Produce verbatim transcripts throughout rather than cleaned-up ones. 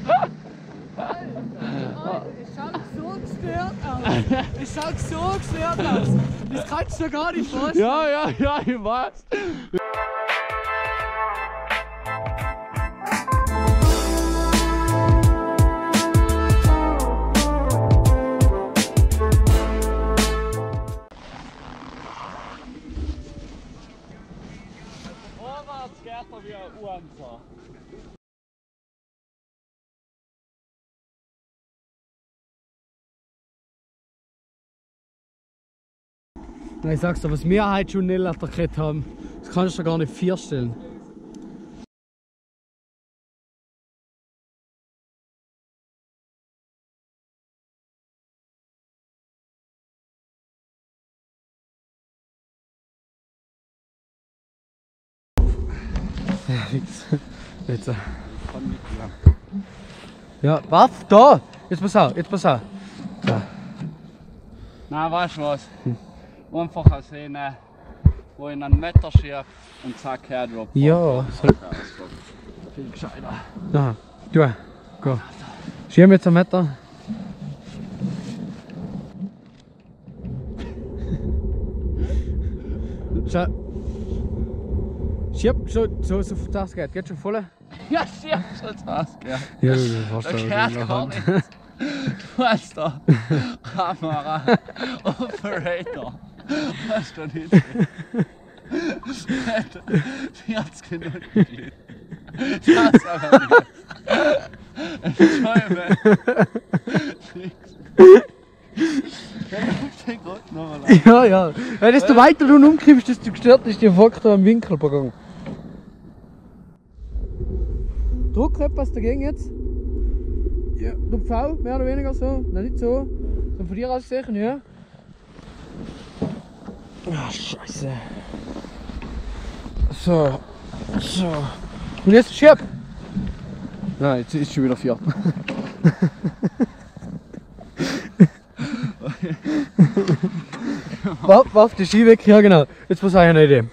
Alter, es schaut so gestört aus. Es schaut so gestört aus. Das kannst du dir gar nicht vorstellen. Ja, ja, ja, ich weiß. Vorwärts geht man wie ein Uanzer. Ich sag's dir, was wir heute schon nicht erkannt haben, das kannst du dir gar nicht vorstellen. Ja, links. Jetzt. Ja, waff, da! Jetzt pass auf, jetzt pass auf. Da. Nein, weißt du was? Hm. Einfach eine Szene, wo ich einen Meter schiebt und zack, Airdrop. Ja, so. Viel gescheiter. Ja, du, go. Schieben jetzt einen Meter. Schau. Schieb schon so, so das geht. Geht schon voll? Ja, schieb schon das geht. Ja, du hast schon gar nichts. Du hast da Kamera, Operator. Hast du nicht? Die hat's genug gelitten. Die hat's aber nicht. Entschuldigung. Nix. Wenn du den Gott nochmal an. Ja, ja. Wenn du weiter unten umkippst, desto gestört ist der Faktor am Winkel begangen. Druck etwas dagegen jetzt? Ja. Du V, mehr oder weniger so. Nein, nicht so. So von dir aus gesehen, ja. Ah, oh, scheiße. So. So. Und jetzt schieb! Nein, jetzt ist schon wieder vier. Warf die Ski weg, ja genau. Jetzt muss ich eine Idee.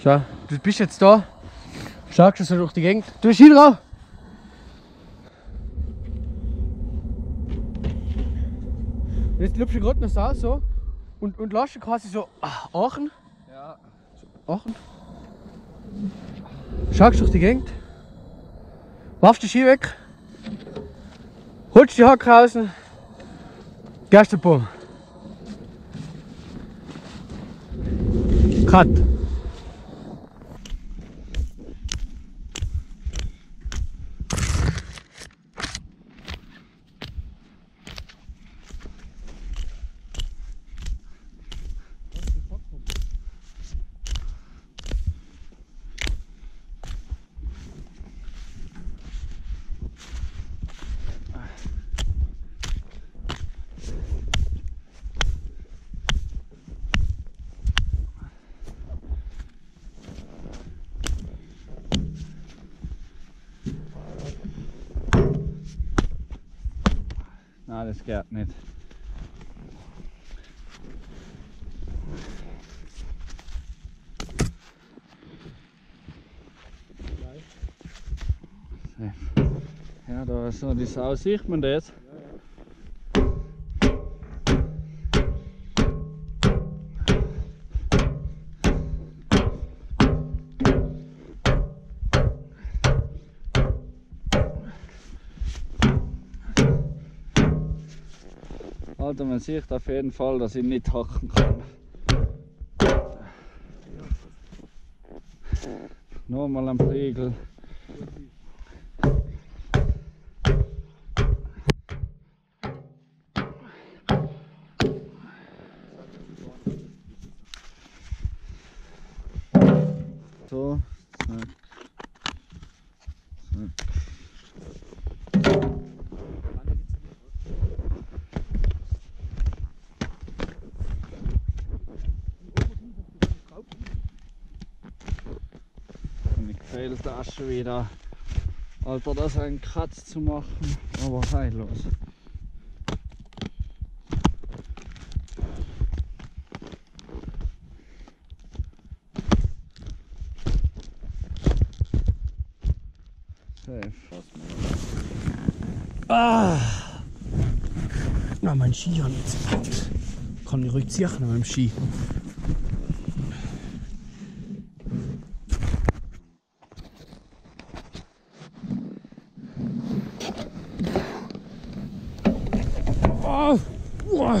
Schau, du bist jetzt da. Schaust du so durch die Gegend. Du bist hier drauf! Jetzt lupst du gerade noch so, so und, und lässt du quasi so Aachen. Ja. Aachen. Schaust durch die Gegend. Warfst die Ski weg. Holst die Hacke raus. Gehst den Baum. Cut. Nein, das geht nicht. Ja, da ist noch die Sau, sieht man das? Alter, man sieht auf jeden Fall, dass ich nicht hacken kann. Nochmal am Riegel. So, zack. Zack. Fehlt das schon wieder. Alter, das einen Kratz zu machen, aber heillos. Ah. Na, mein Ski hat nichts gepackt. Kann mich ruhig ziehen an meinem Ski. Oh. Oh.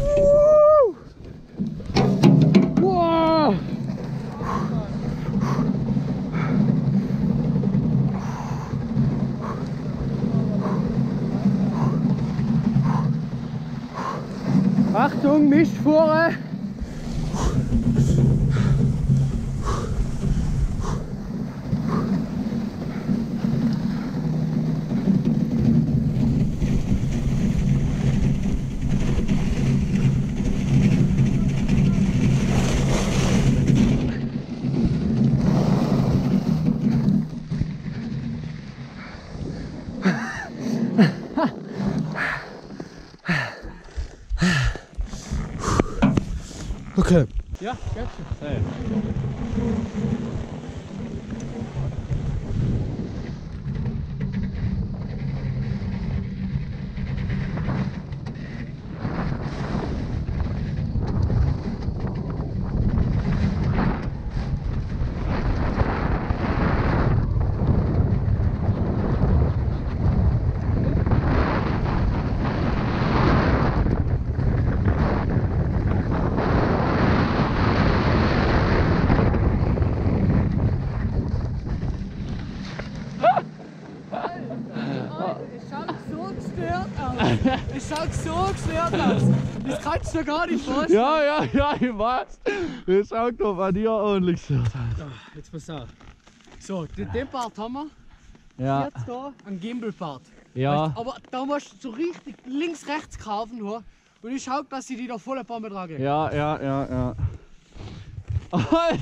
Woo! Wow! Achtung, Mischfuhre! Okay. Ja, ganz schön. Es schaut so gestört aus. Das kannst du dir gar nicht vorstellen. Ja, ja, ja, ich weiß. Es schaut doch bei dir ordentlich gestört aus. So, jetzt pass auf. So, den, den Part haben wir. Ja. Jetzt hier einen Gimbal-Part. Ja. Weißt, aber da musst du so richtig links, rechts kaufen. Ho. Und ich schau, dass ich die da voll ein paar Mal trage. Ja, ja, ja, ja. Alter!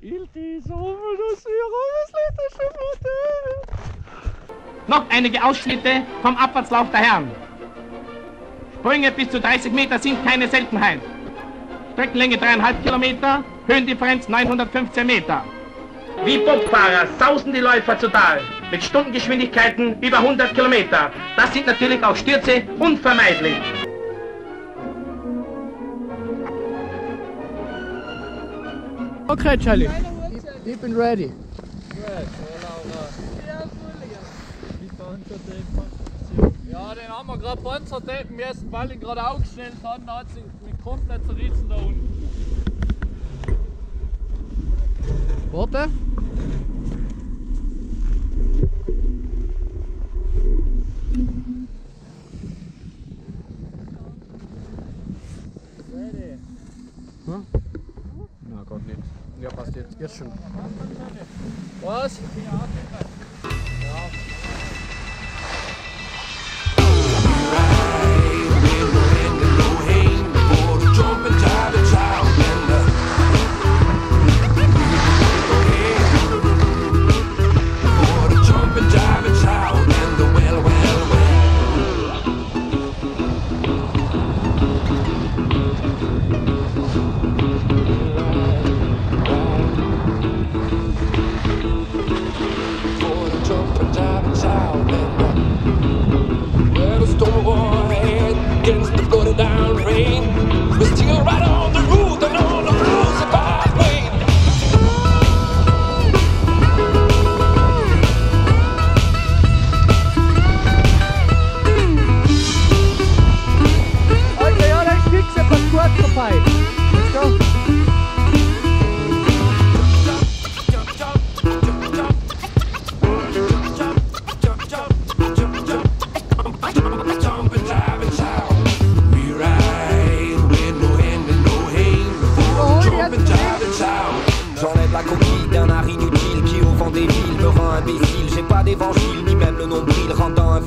Ilti ist oben, das hier rum ist nicht der Schiff. Noch einige Ausschnitte vom Abwärtslauf der Herren. Sprünge bis zu dreißig Meter sind keine Seltenheit. Streckenlänge drei Komma fünf Kilometer, Höhendifferenz neunhundertfünfzehn Meter. Wie Bobfahrer sausen die Läufer zu Tal mit Stundengeschwindigkeiten über hundert Kilometer. Das sind natürlich auch Stürze unvermeidlich. Okay, Charlie. Ich bin ready. Ja, den haben wir gerade panzertapen müssen, weil ihn gerade aufgestellt haben, da hat sich mit komplett zerrissen da unten. Warte! Hm? Na, Gott nicht. Ja, passt jetzt. Jetzt schon. Was?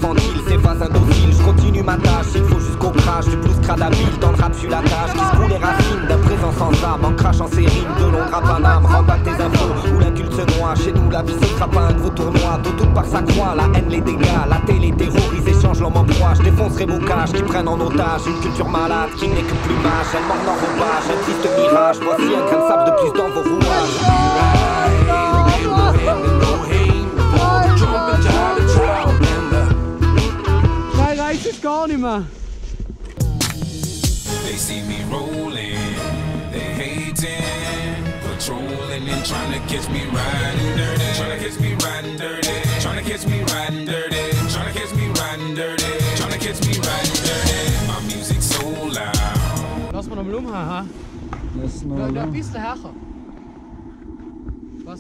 Infantile, c'est pas un docile, je continue ma tâche, il faut jusqu'au crash, du blues crade à mille dans le strates fuient la tâche, qui se coulent les racines d'un présent sans âme, en crachant ses rimes de Londres à Paname. Remballe tes infos où l'inculte se noie, chez nous la vie se frappe à un gros tournoi, de toute part ça croît, la haine les dégâts, la télé terrorise, échange l'homme en proie. Je défoncerai mon cache qui prennent en otage une culture malade qui n'est que plumage, elle mord dans vos pages, un triste mirage, voici un grain de sable de plus dans vos rouages. Gar nicht mehr. They see me rolling, they hating, patrolling and trying to catch me riding dirty, trying to catch me riding dirty, trying to catch me riding dirty, trying to catch me riding dirty, trying to catch me riding dirty. My music so loud. Lass mal am Lum ha. Lass mal. Da bist du herrscher. Was?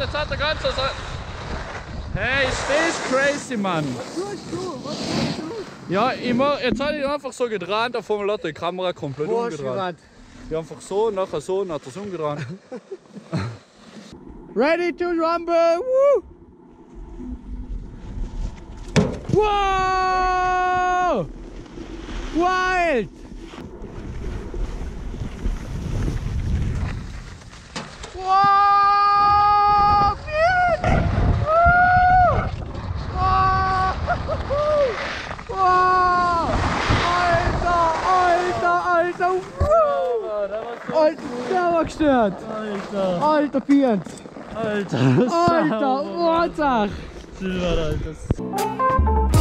Jetzt hat der ganze Sa Hey, ist das crazy, Mann! Was tust du? Was tust du? Ja, immer, jetzt habe ich einfach so gedreht, auf einmal hat die Kamera komplett Wo umgedreht. Ich einfach so, nachher so, nachher so umgedreht. Ready to rumble! Woo! Wow! Wild! Wow! Alter, der war gestört! Alter! Alter, Piert! Alter! Alter, Urzach! Alter!